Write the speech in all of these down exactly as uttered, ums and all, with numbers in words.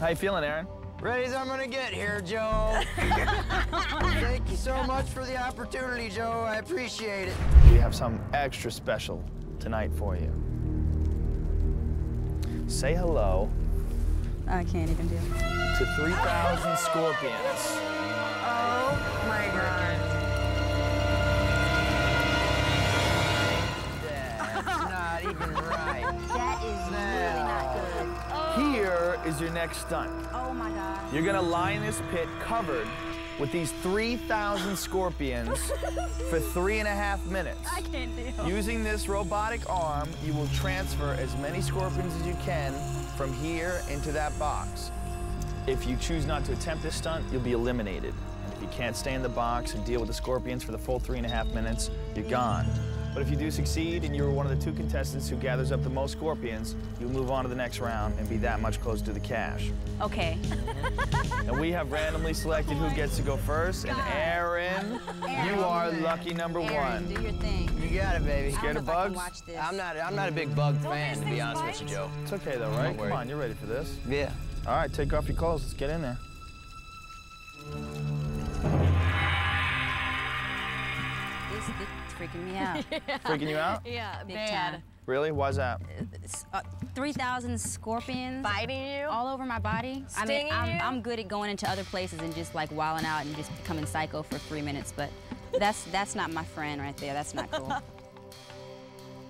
How you feeling, Aaron? Ready as I'm gonna get here, Joe. Thank you so much for the opportunity, Joe. I appreciate it. We have something extra special tonight for you. Say hello. I can't even do it. To three thousand scorpions. Oh my God. That's not even right. That is now, really not good. Oh. Here is your next stunt. Oh my God. You're gonna lie in this pit covered with these three thousand scorpions for three and a half minutes. I can't deal. Using this robotic arm, you will transfer as many scorpions as you can from here into that box. If you choose not to attempt this stunt, you'll be eliminated. And if you can't stay in the box and deal with the scorpions for the full three and a half minutes, you're gone. But if you do succeed and you're one of the two contestants who gathers up the most scorpions, you'll move on to the next round and be that much closer to the cash. Okay. And we have randomly selected who gets to go first. God. And Aaron, Aaron, you are lucky number Aaron, one. Do your thing. You got it, baby. Scared of bugs? Watch this. I'm not. I'm not a big bug no, fan, to be honest bites? with you, Joe. It's okay though, right? Come on, you're ready for this. Yeah. All right, take off your clothes. Let's get in there. Freaking me out. Yeah. Freaking you out? Yeah, big bad. Time. Really? Why's that? Uh, three thousand scorpions. Biting you? All over my body. Stinging I mean, I'm, you? I'm good at going into other places and just like wilding out and just becoming psycho for three minutes, but that's that's not my friend right there. That's not cool.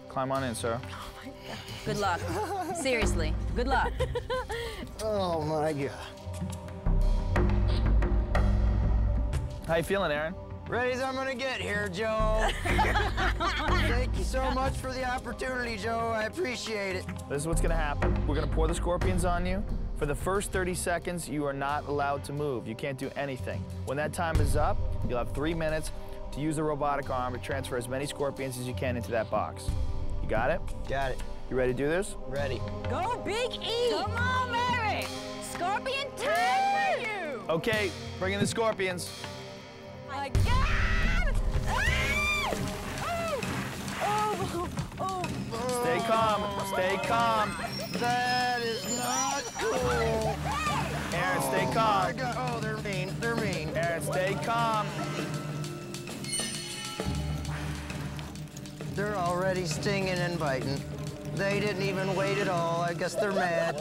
Climb on in, sir. Oh my God. Good luck. Seriously, good luck. Oh my God. How you feeling, Aaron? Ready as I'm gonna get here, Joe. Thank you so much for the opportunity, Joe. I appreciate it. This is what's gonna happen. We're gonna pour the scorpions on you. For the first thirty seconds, you are not allowed to move. You can't do anything. When that time is up, you'll have three minutes to use the robotic arm to transfer as many scorpions as you can into that box. You got it? Got it. You ready to do this? Ready. Go Big E! Come on, Mary! Scorpion time for you! Okay, bring in the scorpions. My God! Ah! Oh! Oh! Oh! Oh! Stay calm. Stay calm. That is not cool. Aaron, stay calm. Oh, oh, they're mean. They're mean. Aaron, stay calm. They're already stinging and biting. They didn't even wait at all. I guess they're mad.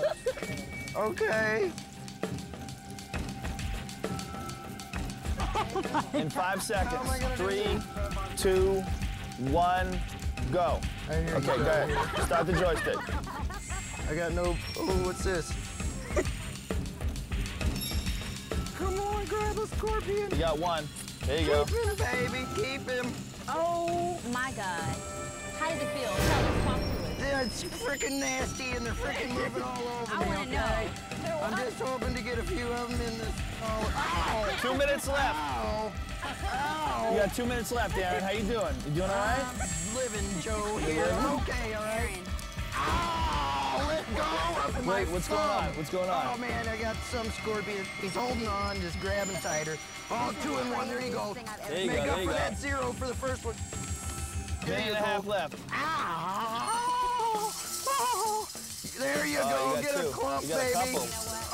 Okay. In five seconds, three, two, one, go. Okay, go ahead. Start the joystick. I got no. Oh, what's this? Come on, grab a scorpion. You got one. There you go. Keep him, baby. Keep him. Oh my God. How did it feel? Tell us, talk to it. They're freaking nasty, and they're freaking moving all over me. I want to know. I'm just hoping to get a few of them in this. Oh, ow. Two minutes left. Ow. Ow. You got two minutes left, Aaron. How you doing? You doing all right? I'm living, Joe. Here. Okay, all right. Ow! Let go of my Wait, what's thumb. going on? What's going on? Oh man, I got some scorpion. He's holding on, just grabbing tighter. All two in one. There you go. There you Make go, up for go. that zero for the first one. There Minute and a half left. Ow! Oh. There you oh, go. You get two. a clump, you got baby. A couple.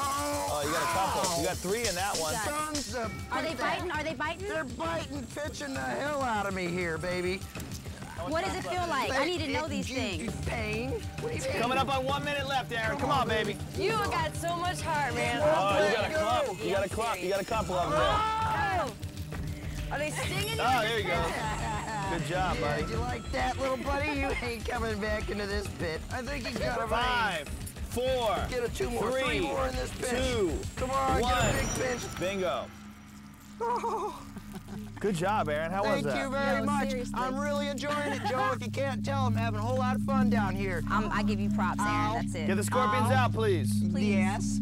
Oh, you got a couple. You got three in that one. Sons of Are they biting? Are they biting? They're biting, pitching the hell out of me here, baby. What does it feel like? I need to know these things. Pain. What do you mean? Coming up on one minute left, Aaron. Come on, baby. You got so much heart, man. Oh, you got a clump. You got a clump. You got a couple of them. Oh! Are they stinging you? Oh, there you go. Good job, buddy. Did you like that, little buddy? You ain't coming back into this pit. I think he's got a five. Four, get a two more, three, three more in this bench. two, Come on, one. Get a big bench. Bingo. Oh. Good job, Aaron. How Thank was that? Thank you very no, much. Seriously. I'm really enjoying it, Joe. If you can't tell, I'm having a whole lot of fun down here. Um, I give you props, Aaron. Ow. That's it. Get the scorpions Ow. out, please. Please. Yes.